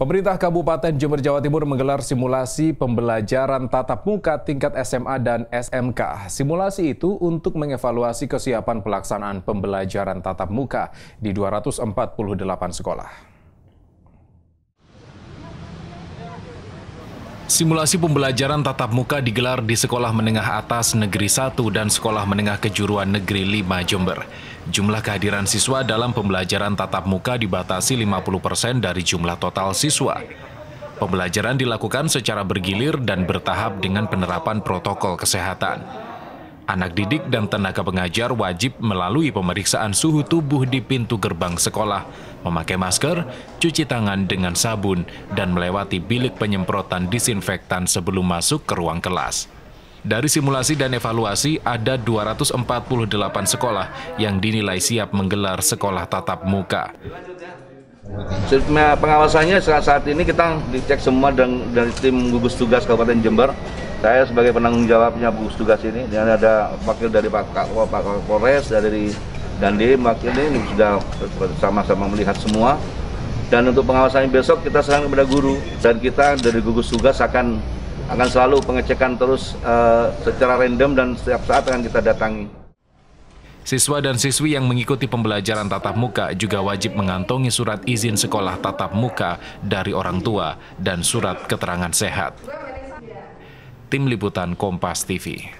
Pemerintah Kabupaten Jember, Jawa Timur menggelar simulasi pembelajaran tatap muka tingkat SMA dan SMK. Simulasi itu untuk mengevaluasi kesiapan pelaksanaan pembelajaran tatap muka di 248 sekolah. Simulasi pembelajaran tatap muka digelar di Sekolah Menengah Atas Negeri 1 dan Sekolah Menengah Kejuruan Negeri 5 Jember. Jumlah kehadiran siswa dalam pembelajaran tatap muka dibatasi 50% dari jumlah total siswa. Pembelajaran dilakukan secara bergilir dan bertahap dengan penerapan protokol kesehatan. Anak didik dan tenaga pengajar wajib melalui pemeriksaan suhu tubuh di pintu gerbang sekolah, memakai masker, cuci tangan dengan sabun, dan melewati bilik penyemprotan disinfektan sebelum masuk ke ruang kelas. Dari simulasi dan evaluasi, ada 248 sekolah yang dinilai siap menggelar sekolah tatap muka. Pengawasannya saat ini kita dicek semua dari tim gugus tugas Kabupaten Jember. Saya sebagai penanggung jawabnya gugus tugas ini, dan ada wakil dari Pak Kapolres, dari Dandim, wakil ini sudah sama-sama melihat semua. Dan untuk pengawasannya besok kita serahkan kepada guru, dan kita dari gugus tugas akan selalu pengecekan terus secara random dan setiap saat akan kita datangi. Siswa dan siswi yang mengikuti pembelajaran tatap muka juga wajib mengantongi surat izin sekolah tatap muka dari orang tua dan surat keterangan sehat. Tim Liputan Kompas TV.